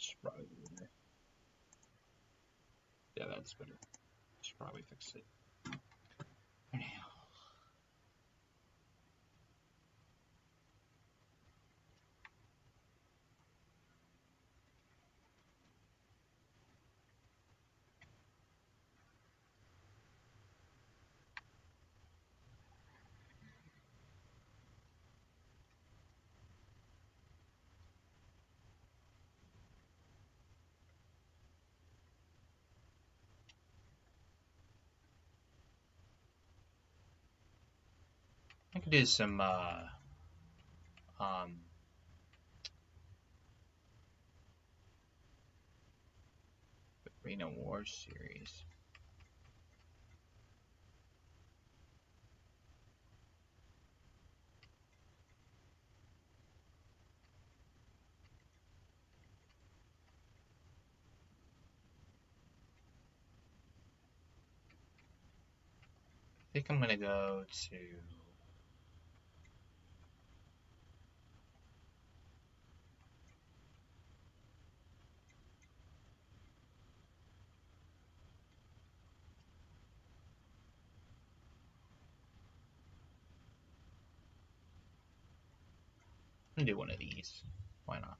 should probably be in there. Yeah, that's better. Should probably fix it for now. I could do some Arena Wars series. I think I'm gonna go to do one of these. Why not?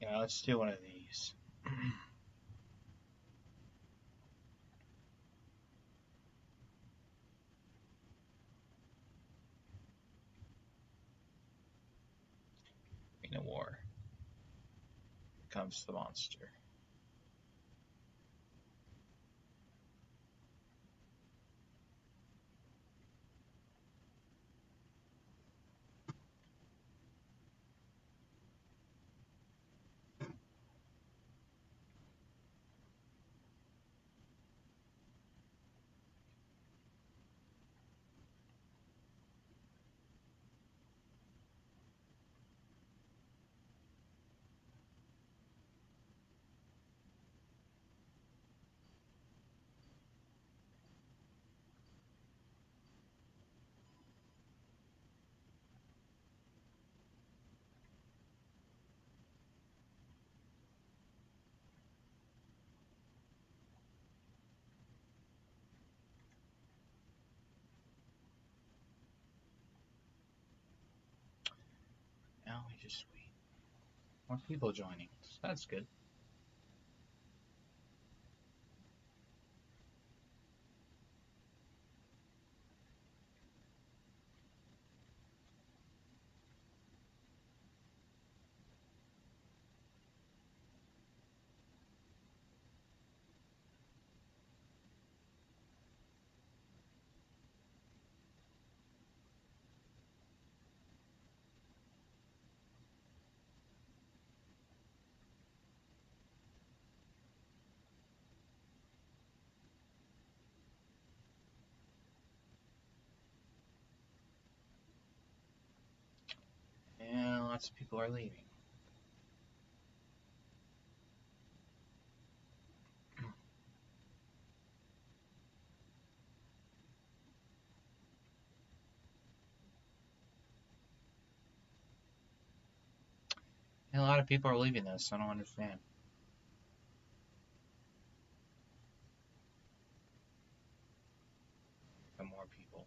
Yeah, let's do one of these. In a war, here comes the monster. We just wait. More people joining. So that's good. Lots of people are leaving. A lot of people are leaving this. I don't understand. The more people.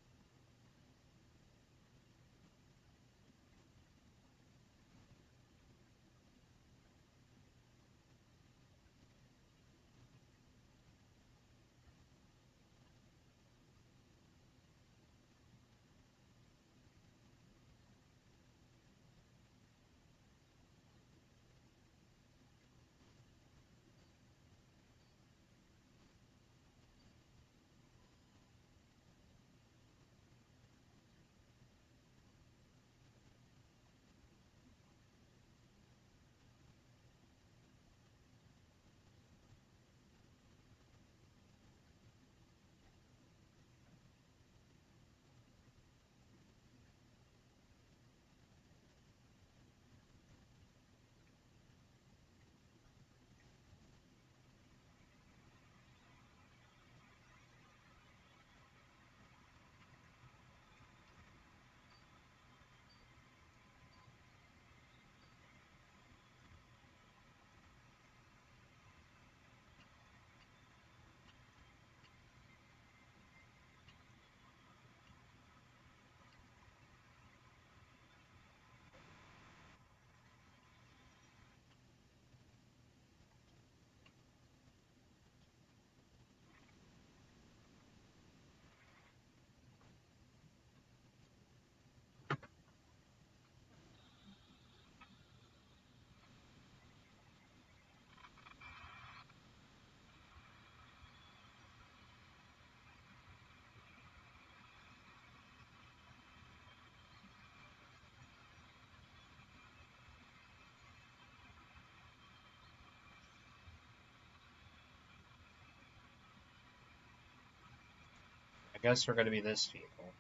I guess we're going to be this vehicle.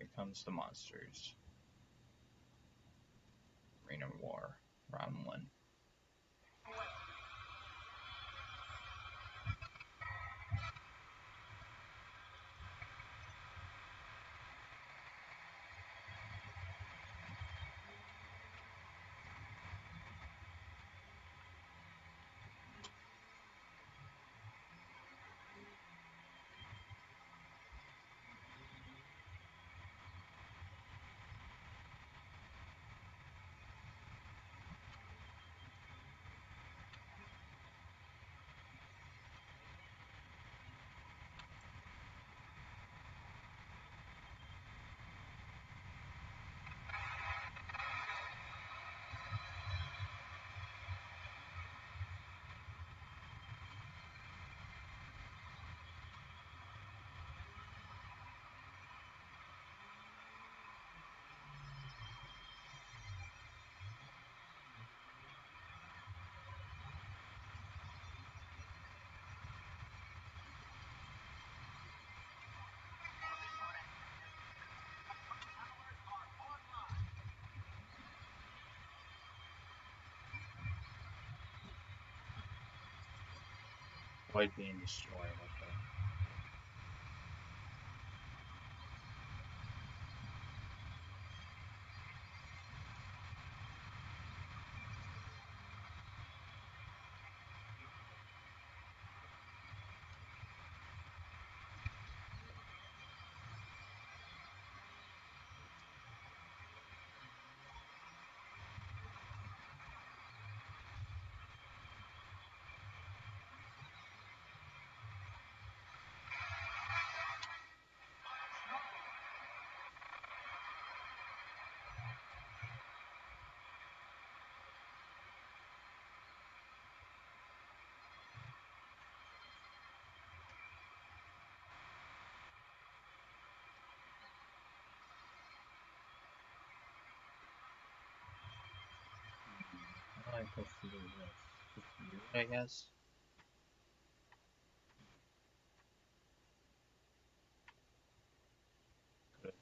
Here comes the monsters. Arena War, round 1. Quite being destroyed, okay. I'm supposed to do this, I guess. Good.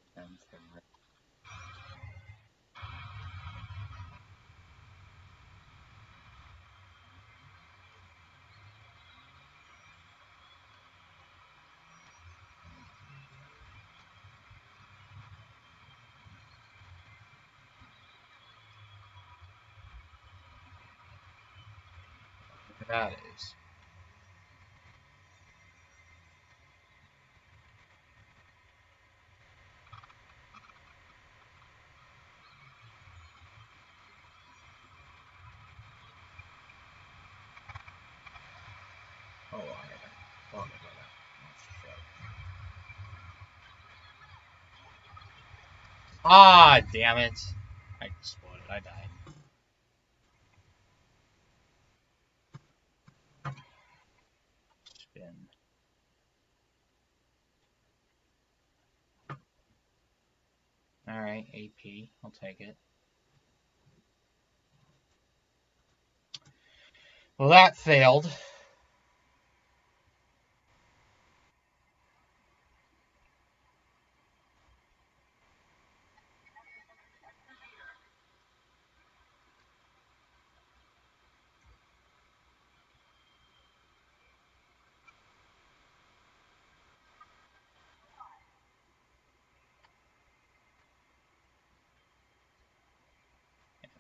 that is. Ah, damn it. I exploded. I died. Spin. Alright, AP. I'll take it. Well, that failed.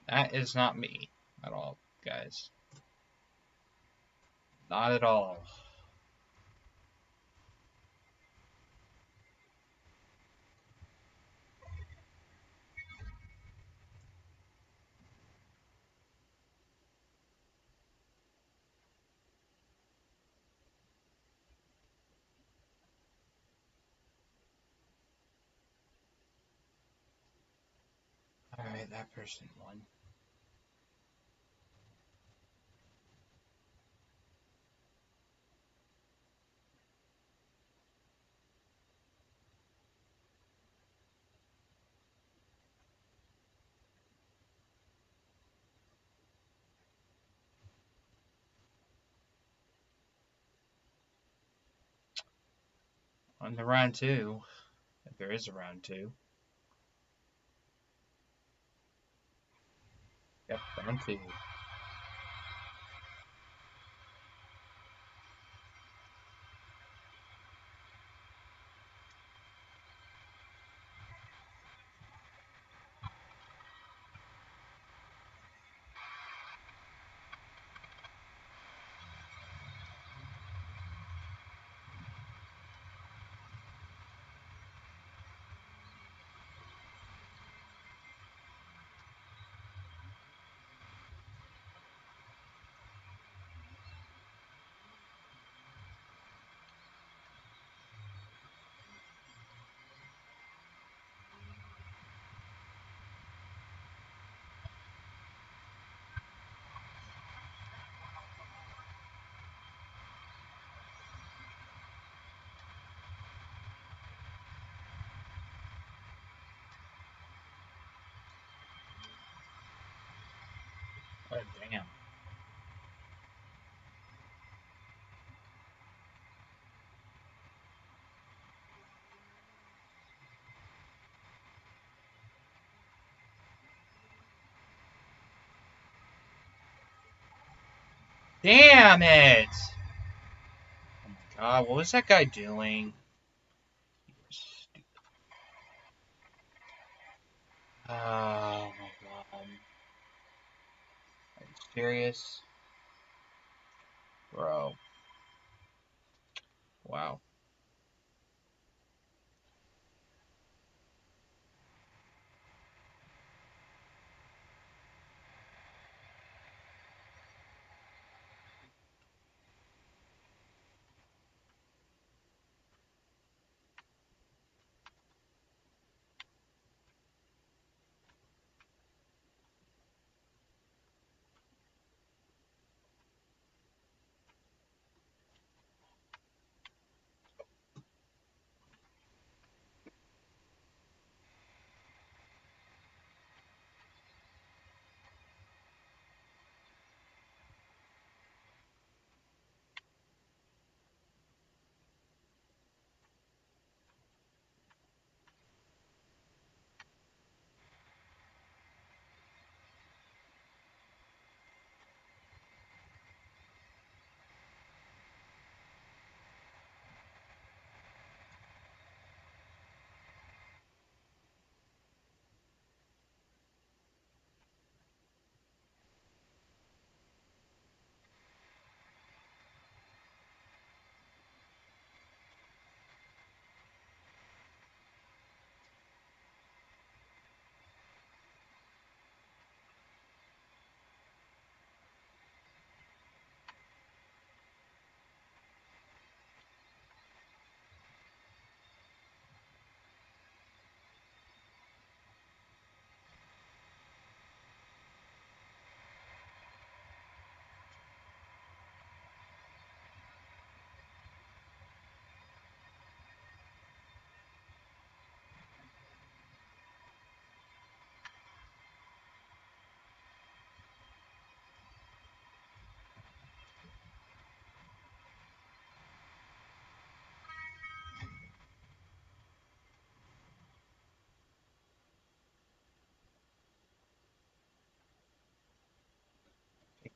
That is not me at all, guys. Not at all. All right, that person won. On the round two, if there is a round two. Yep, round two. Oh, damn. Damn it! Oh my god, what was that guy doing? He was stupid. Oh my god. Serious, bro. Wow.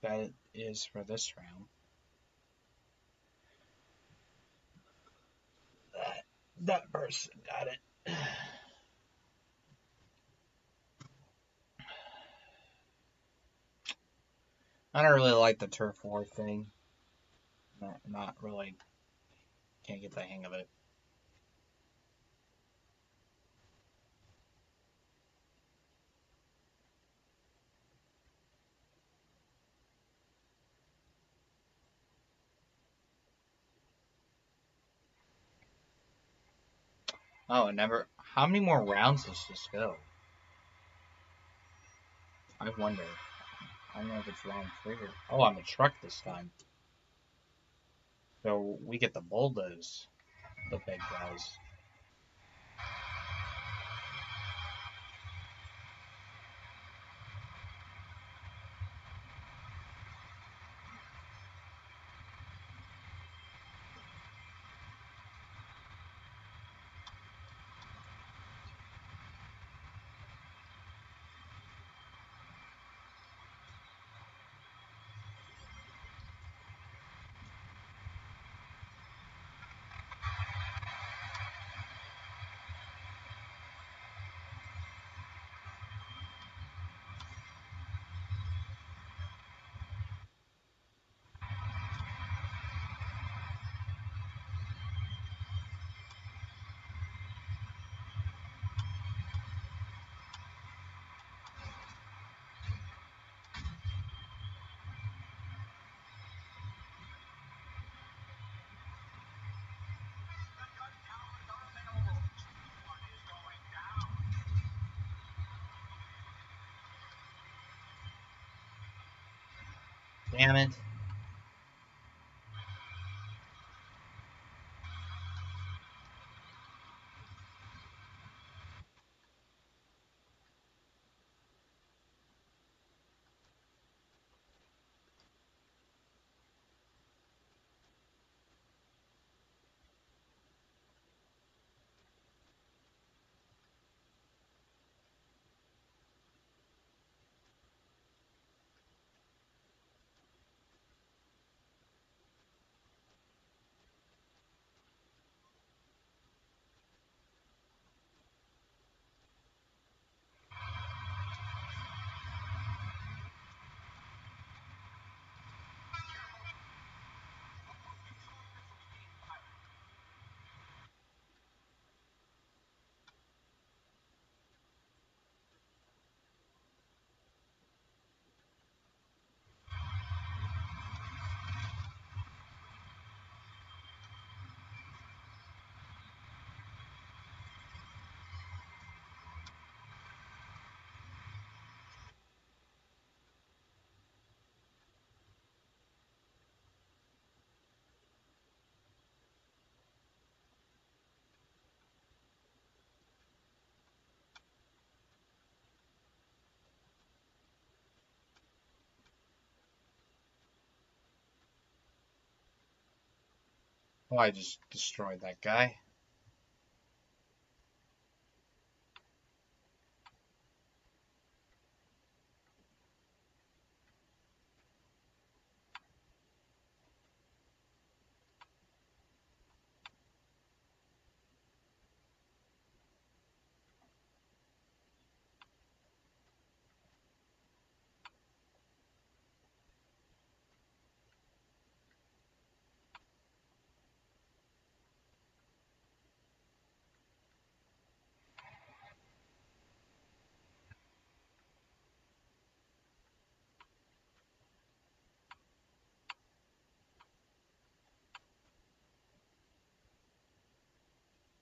that it is for this round. That person got it. I don't really like the turf war thing. Not really. Can't get the hang of it. Oh, and never. How many more rounds does this go? I wonder. I don't know if it's round 3 or... Oh, I'm a truck this time. So we get the bulldoze. The big guys. Damn it. Oh, I just destroyed that guy.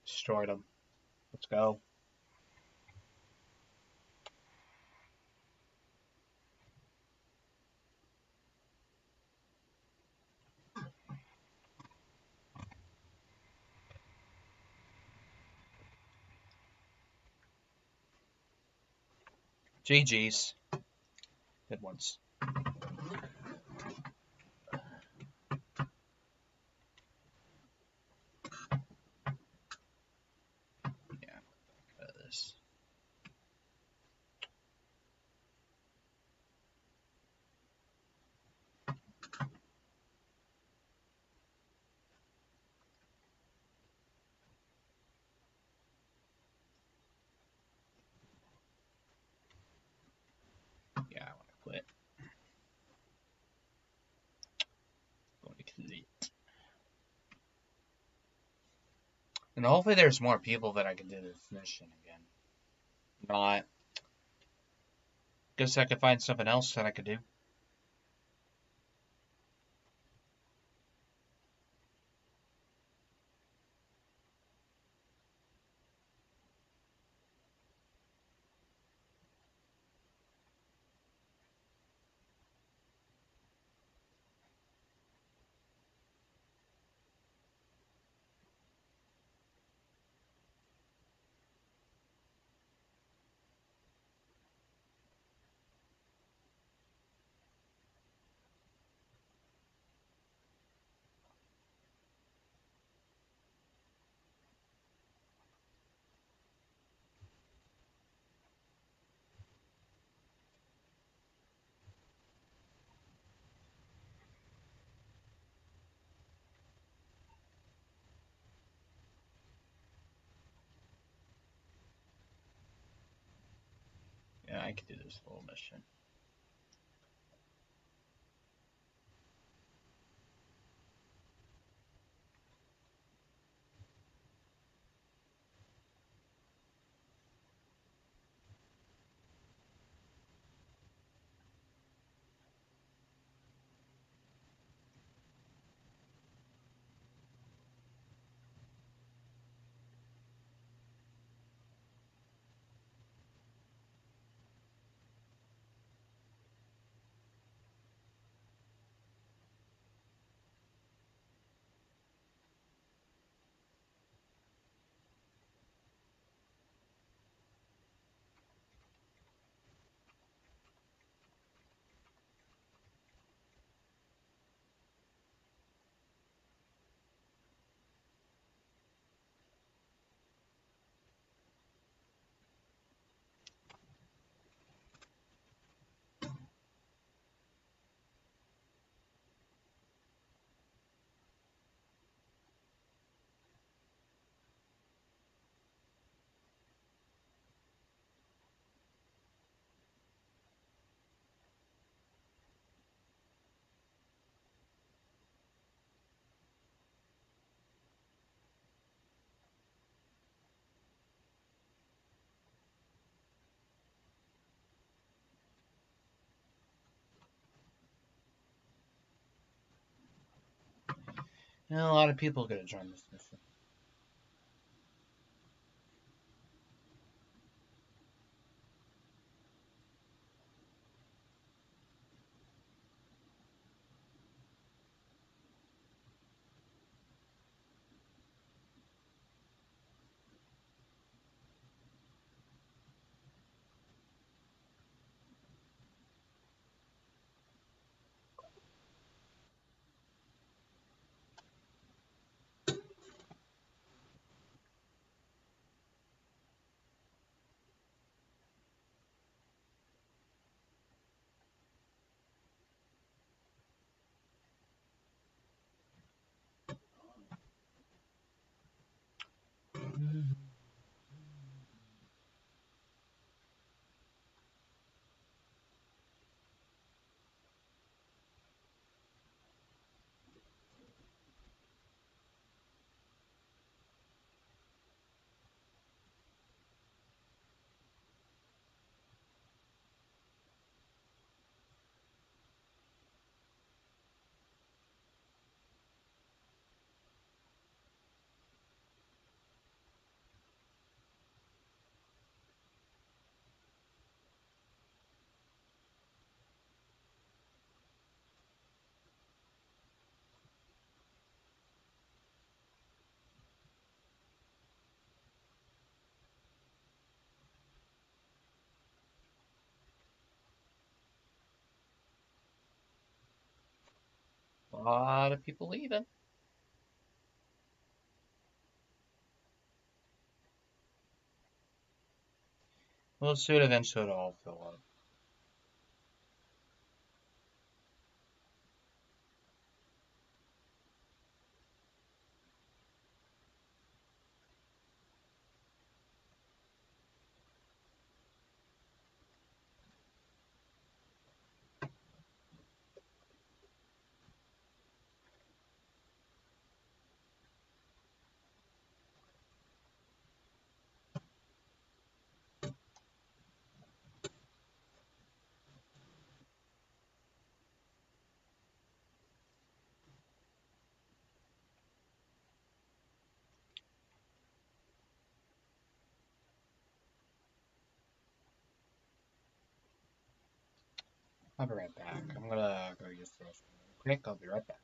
Destroyed him. Let's go. GG's. Good ones. quit. Going to complete. And hopefully there's more people that I can do this mission again. Not. Guess I could find something else that I could do. I could do this little mission. And a lot of people are going to join this mission. A lot of people leaving. We'll soon eventually it'll all fill up. I'll be right back. I'm gonna go use the restroom real quick. I'll be right back.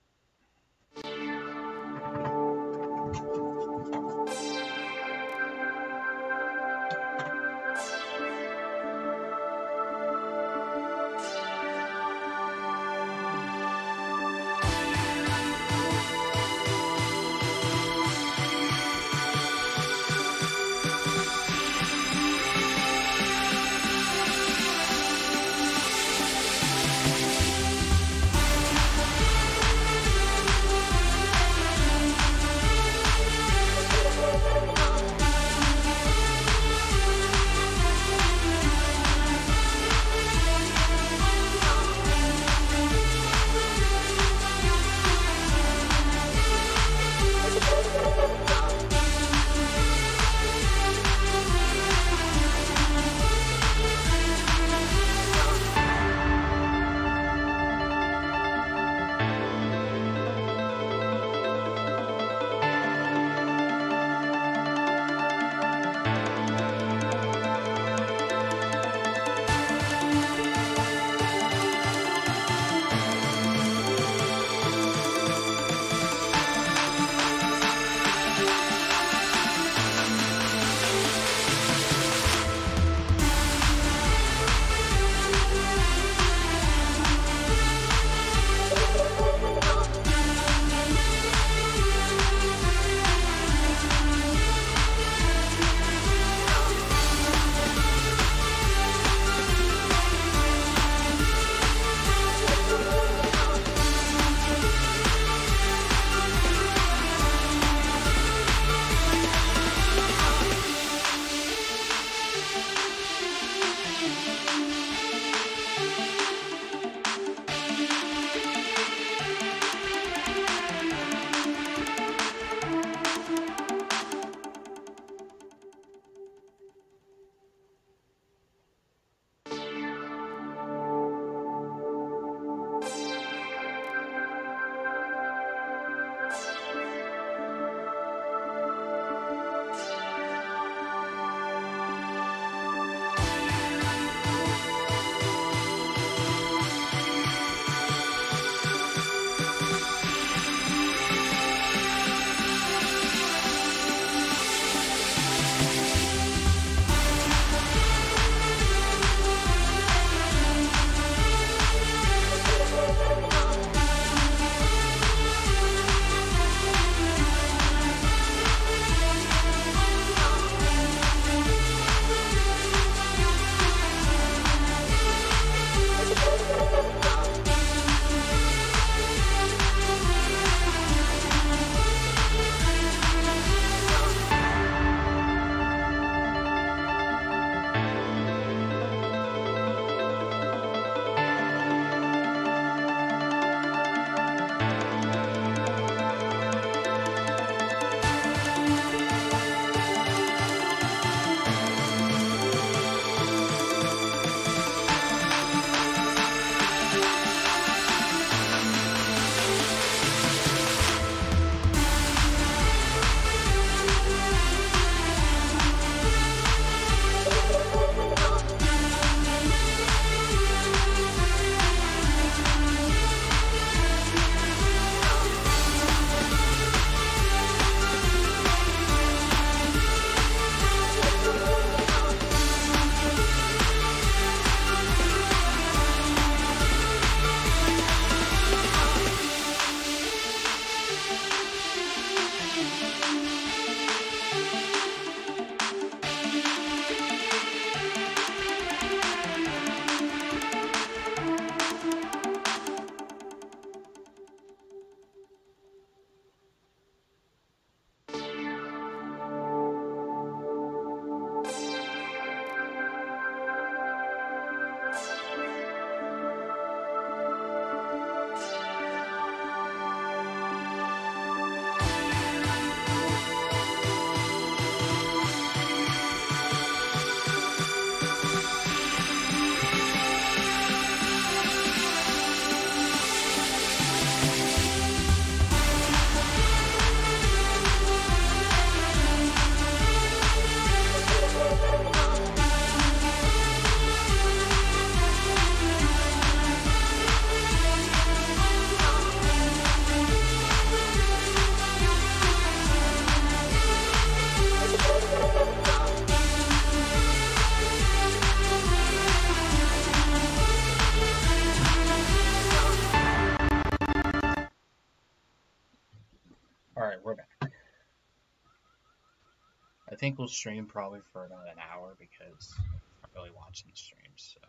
think we'll stream probably for about an hour because I'm really watching the streams, so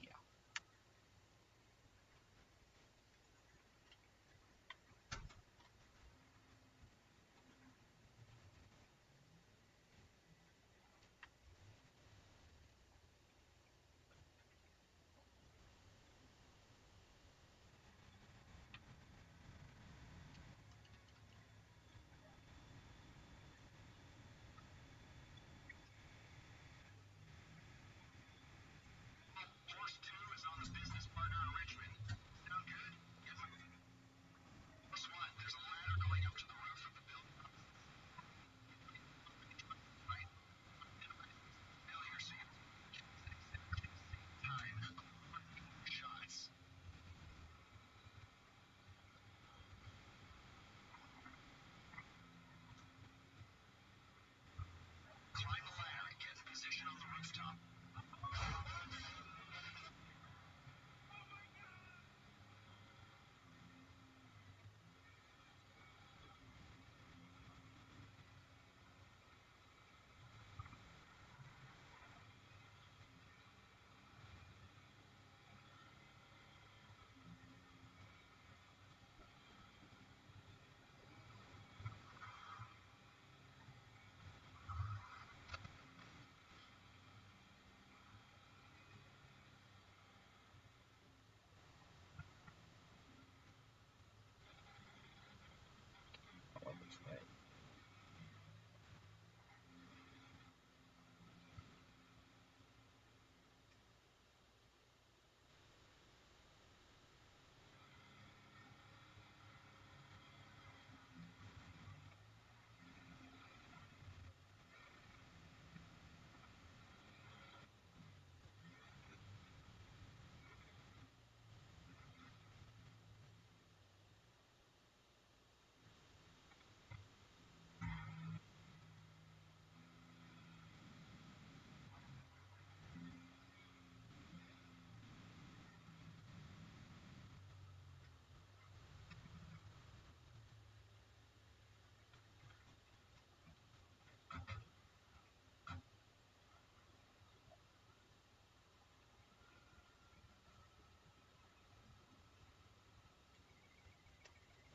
yeah.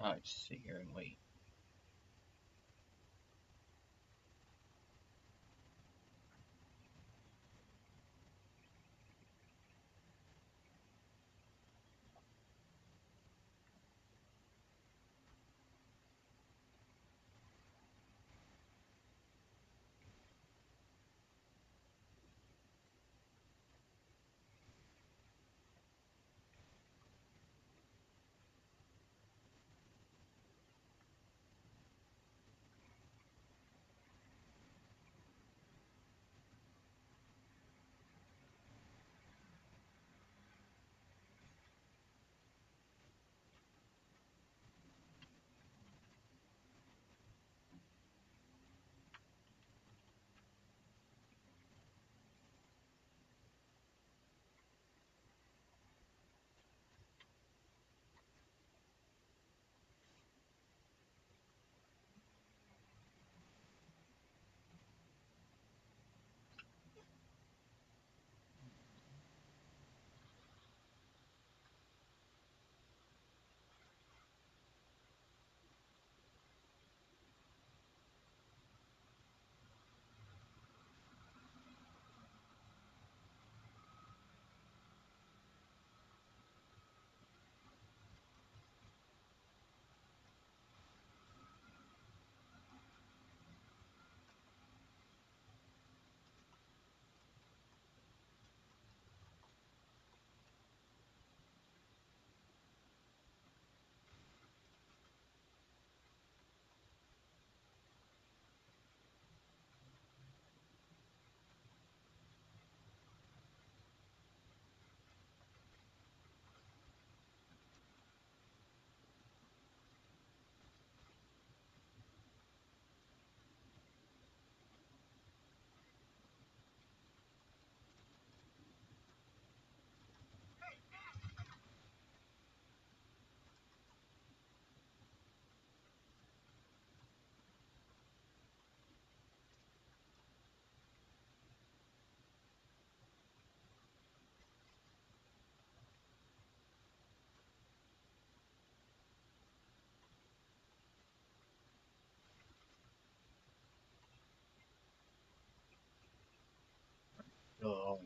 I'll just sit here and wait.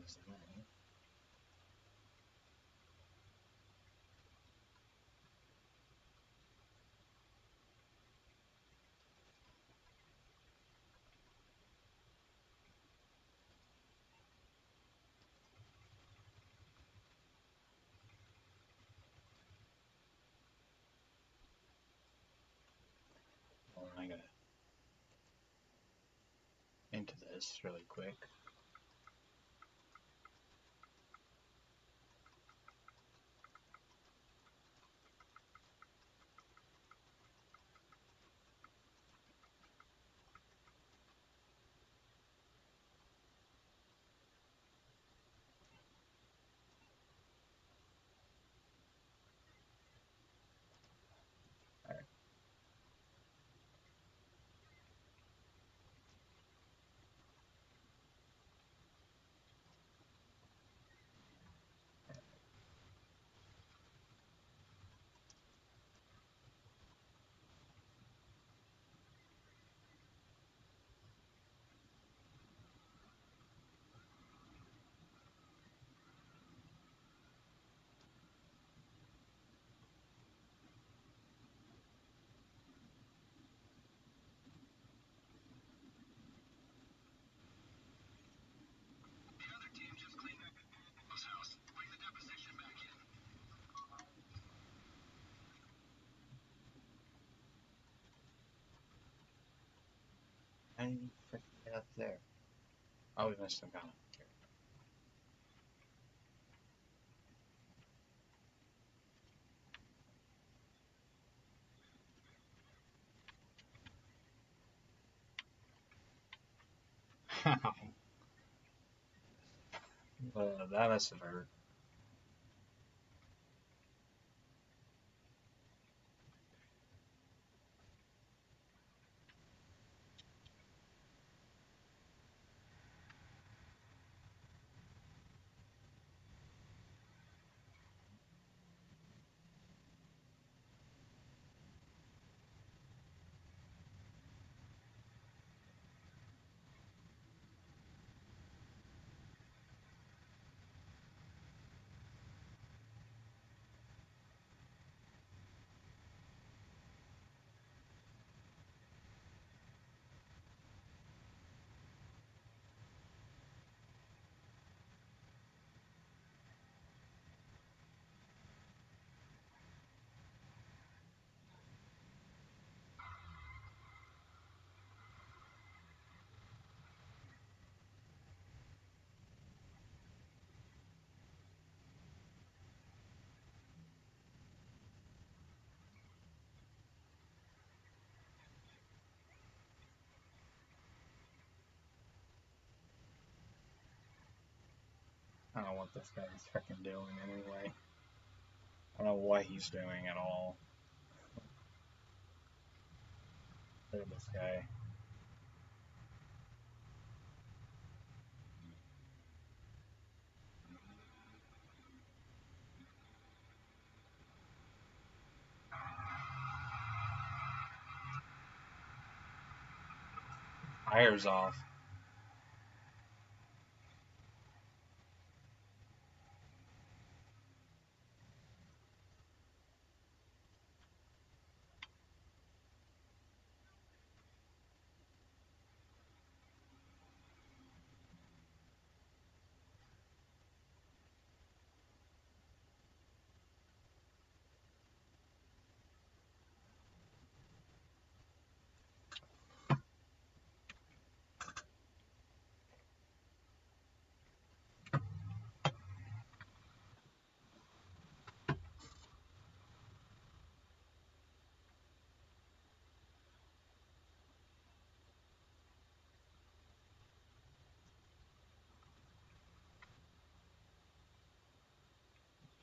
lives in there. I'm gonna into this really quick. I didn't freaking get up there. Oh, we missed some comment. Well, that must have hurt. I don't know what this guy is freaking doing anyway. I don't know what he's doing at all. Look at this guy. Fire's off.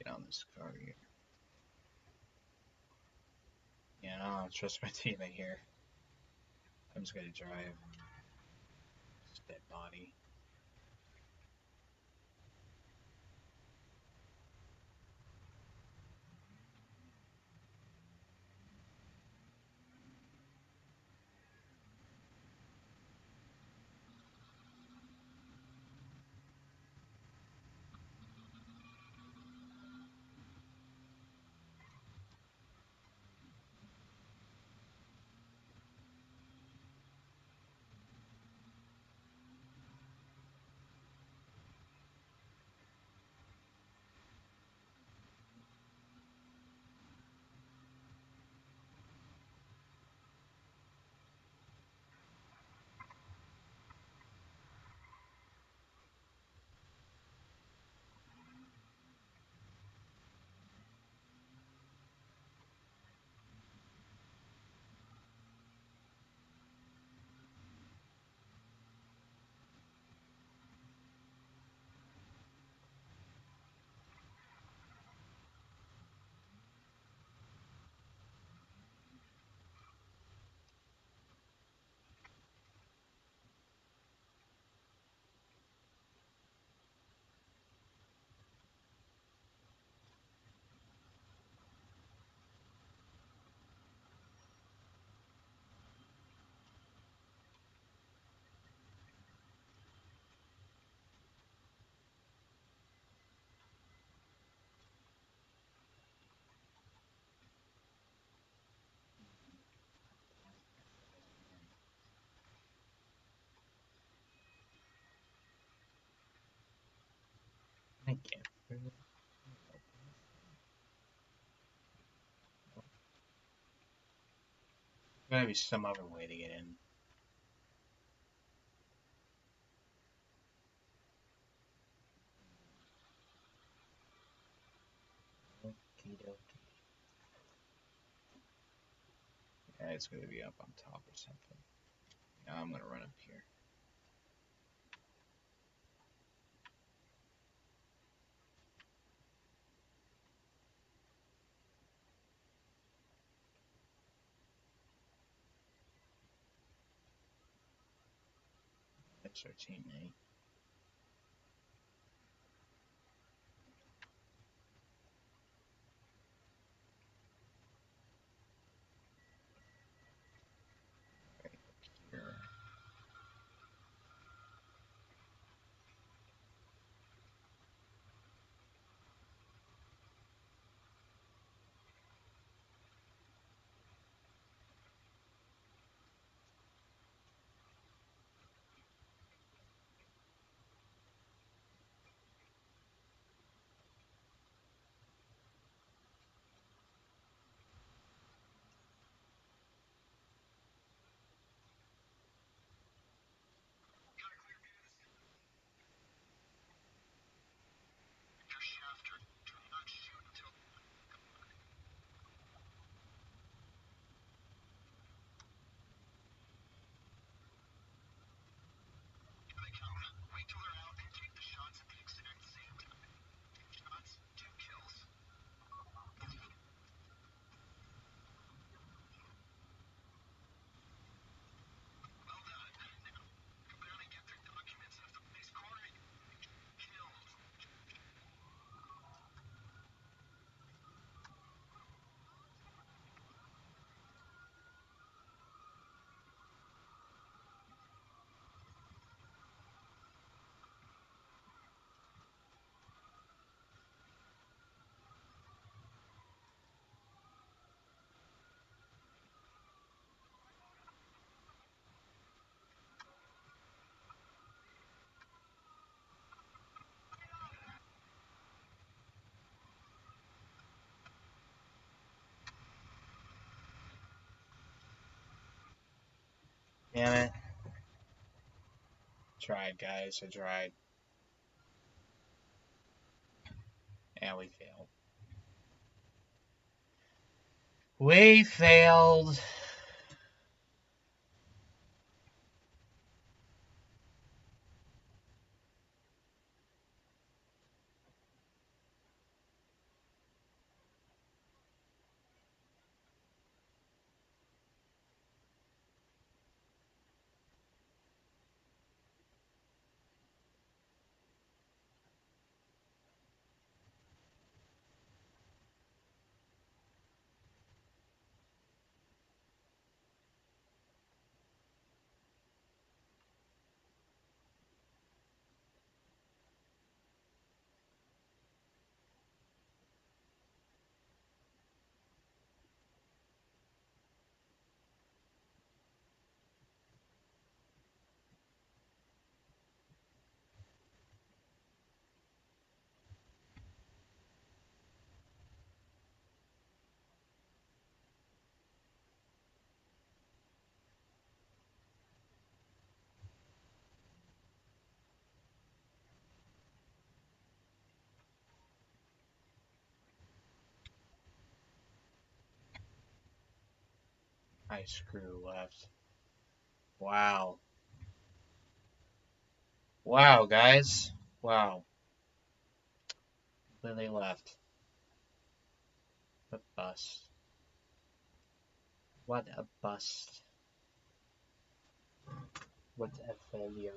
On this car here. Yeah, I don't trust my teammate here. I'm just gonna drive. It's a dead body. I can't really. There's gotta be some other way to get in. Yeah, it's gonna be up on top or something. Now I'm gonna run up here. That's our teammate. Damn it. Tried, guys. I tried. And we failed. We failed. I screw left. Wow. Wow, guys. Wow. Completely left. What a bust. What a bust. What a failure.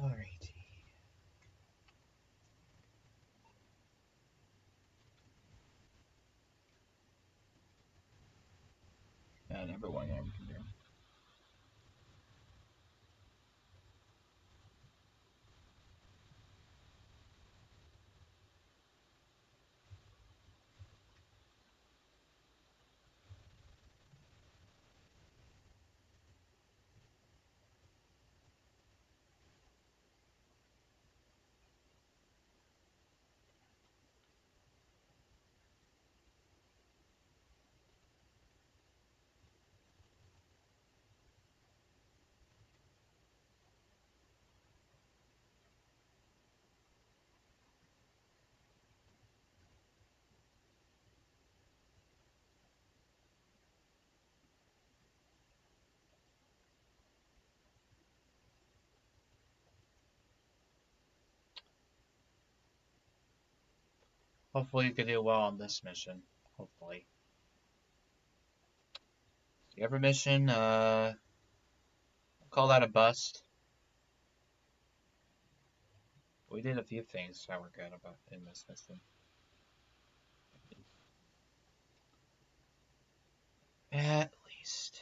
Alrighty. And everyone can do. Hopefully you can do well on this mission. Hopefully. The other mission, I'll call that a bust. We did a few things that were good about in this mission. At least.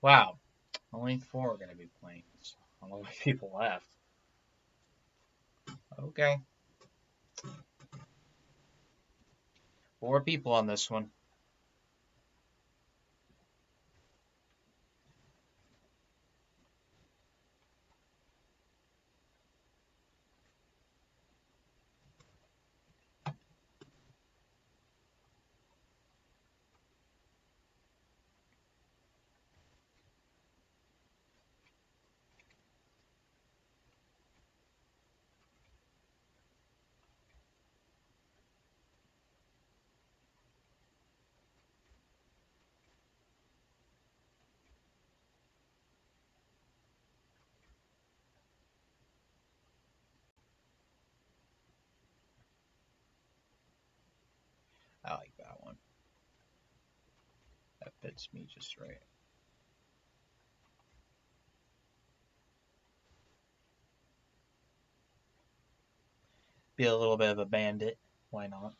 Wow, only 4 are going to be playing, so a lot of people left. Okay. 4 people on this one. I like that one. That fits me just right. Be a little bit of a bandit. Why not?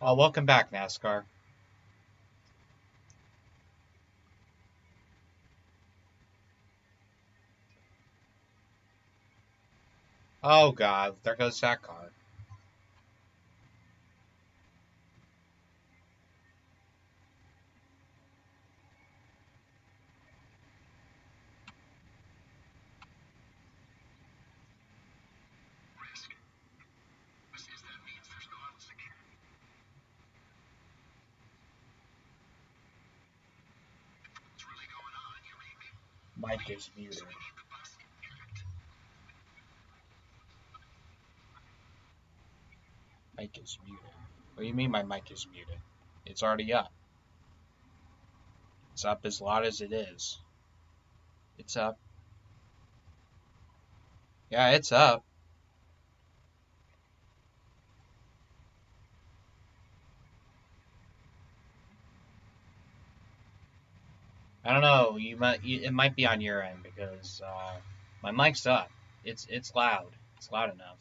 Welcome back, NASCAR. Oh God, there goes that car. Mike is muted. Mic is muted. What do you mean my mic is muted? It's already up. It's up as loud as it is. It's up. Yeah, it's up. I don't know. It might be on your end because my mic's up. It's loud. It's loud enough.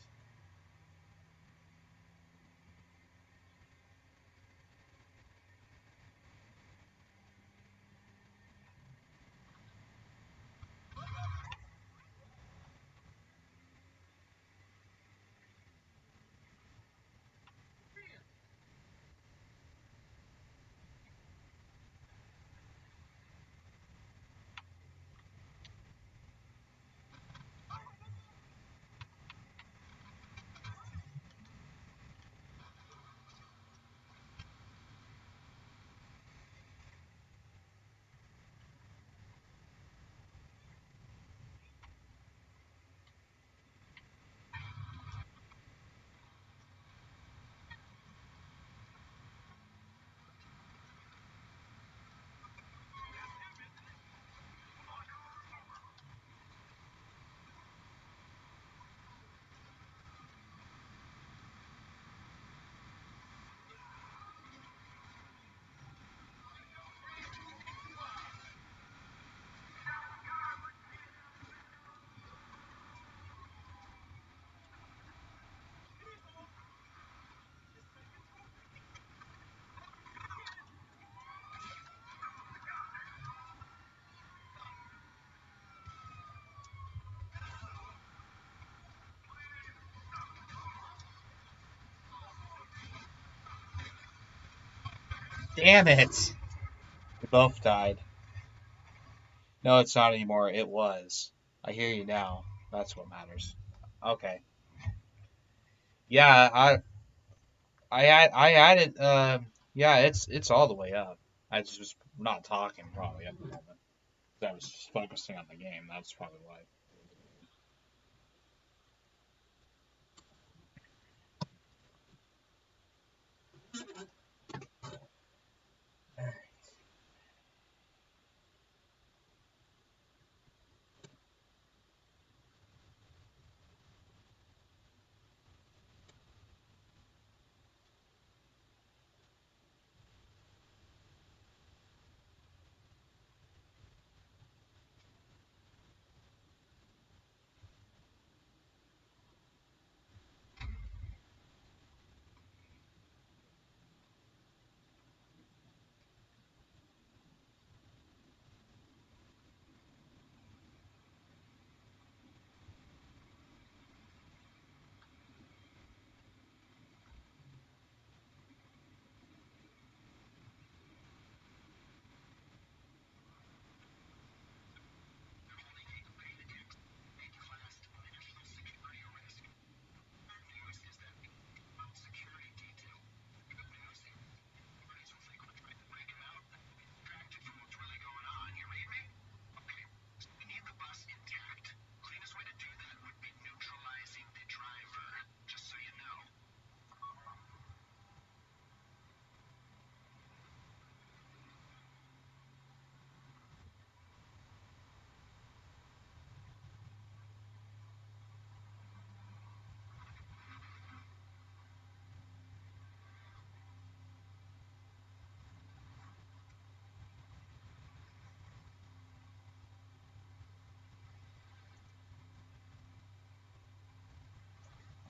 Damn it! We both died. No, it's not anymore. It was. I hear you now. That's what matters. Okay. Yeah, I added. Yeah, it's all the way up. I was just not talking probably at the moment. I was just focusing on the game. That's probably why.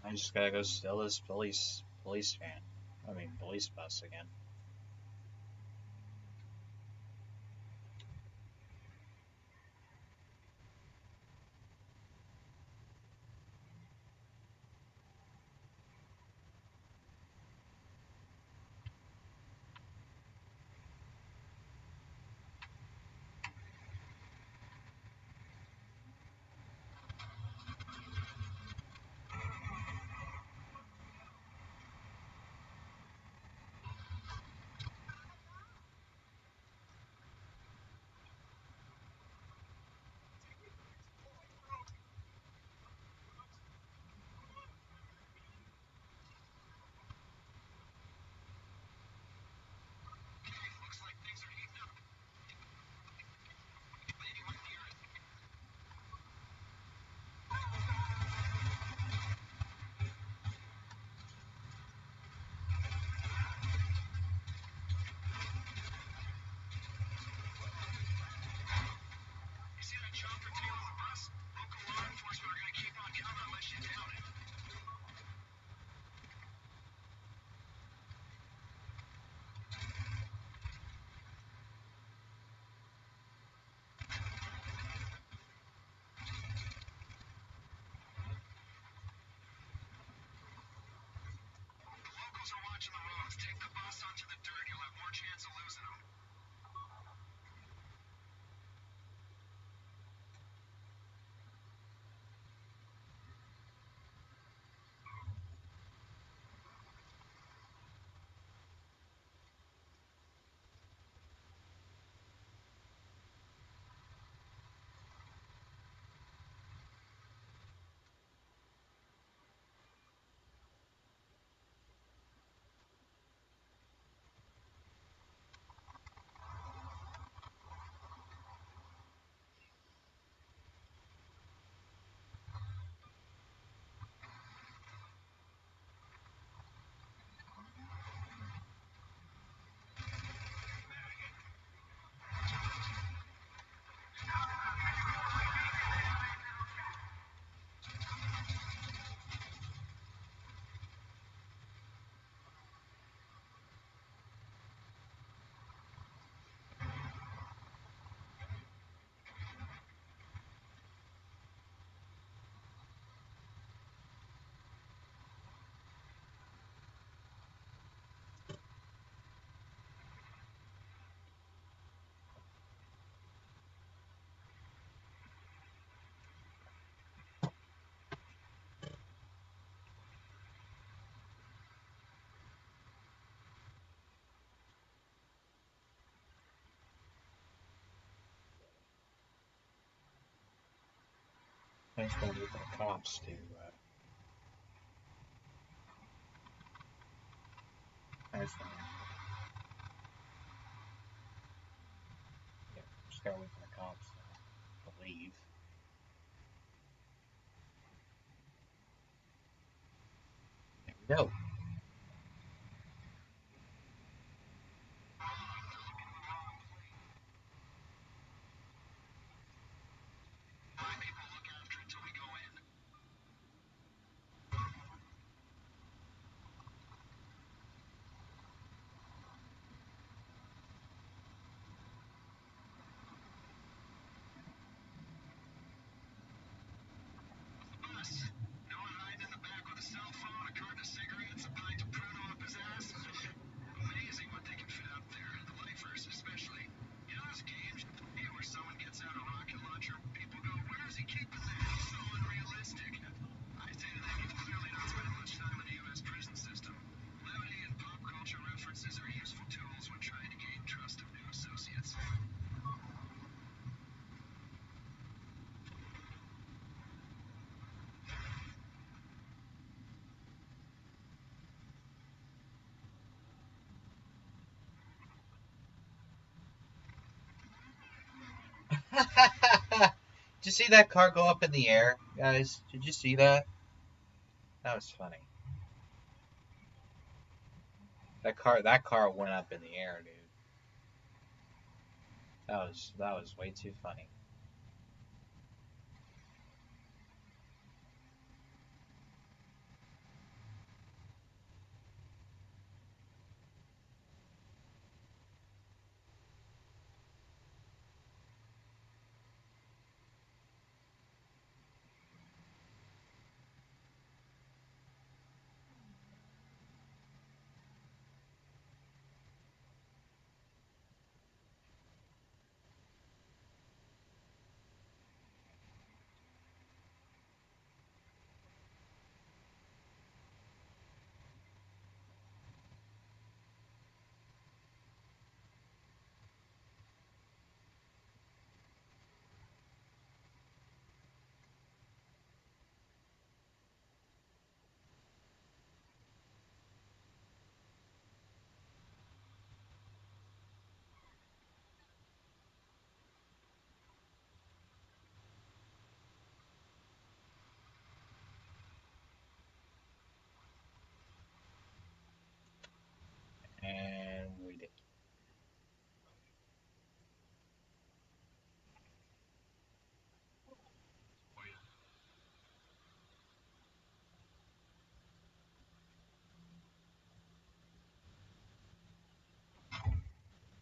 I just gotta go steal this police van. I mean, police bus again. Take the bus onto the dirt, you'll have more chance of losing them. Thanks for leaving the cops to that's fine. Yeah, just gotta wait for the cops to leave. There we go. Did you see that car go up in the air, guys? Did you see that? That was funny. That car went up in the air, dude. That was way too funny.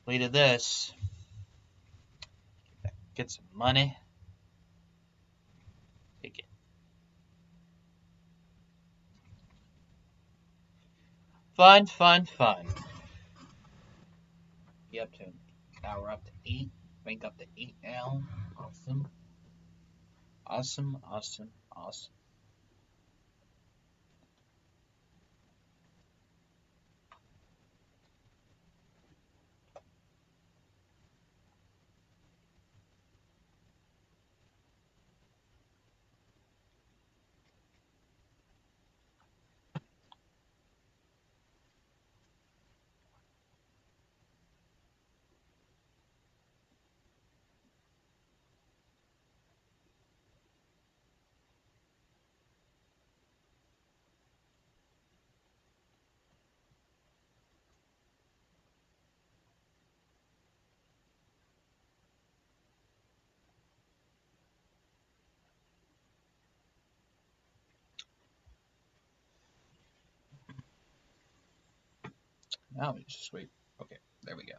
We did this. Get some money. Take it. Fine, fine, fine. Be up to now. We're up to 8. Rank up to 8 now. Awesome. Awesome, awesome, awesome. Now we just wait. Okay, there we go.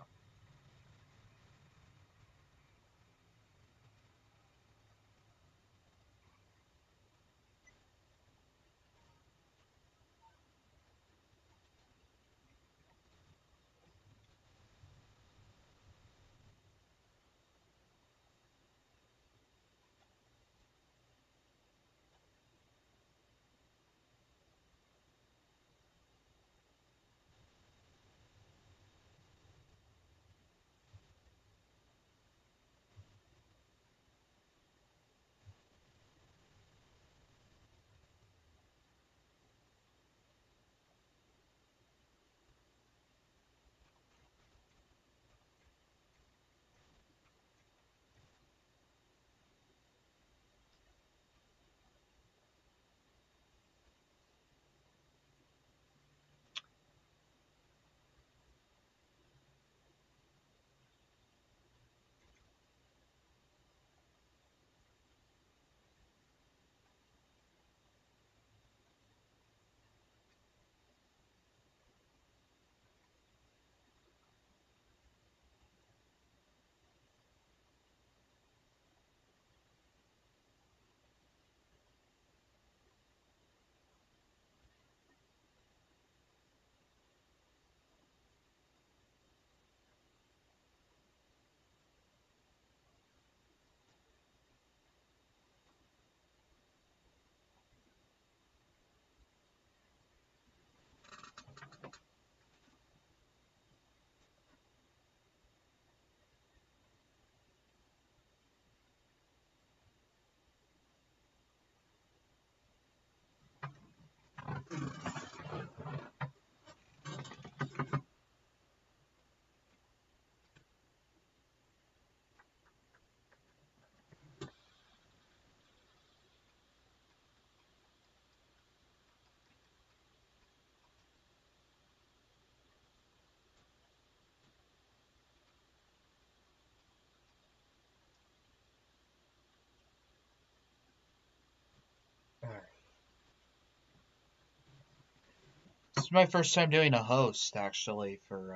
This is my first time doing a host, actually, for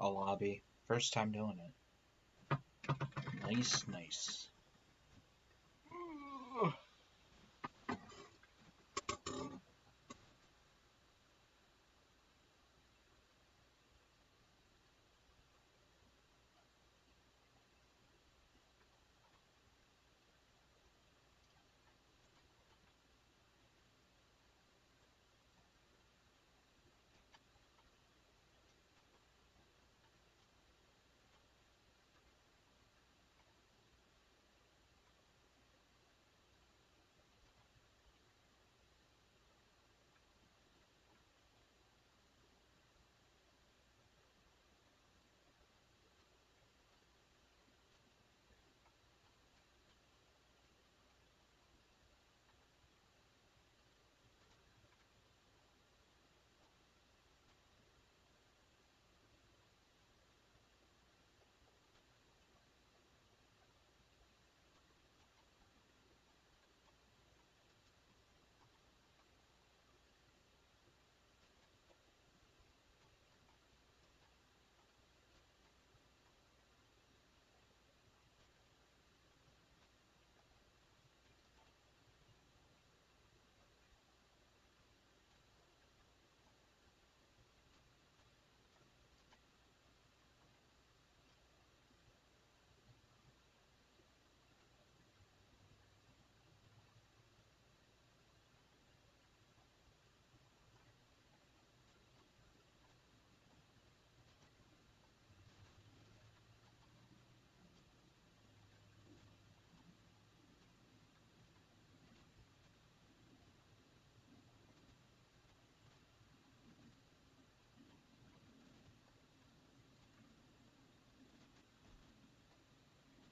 a lobby. First time doing it. Nice, nice.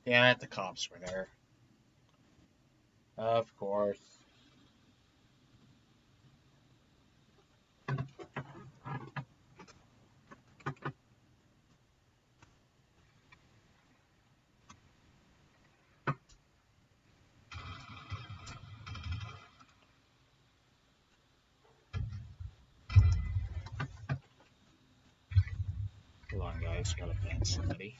Damn it, the cops were there. Of course. Come on, guys, gotta find somebody.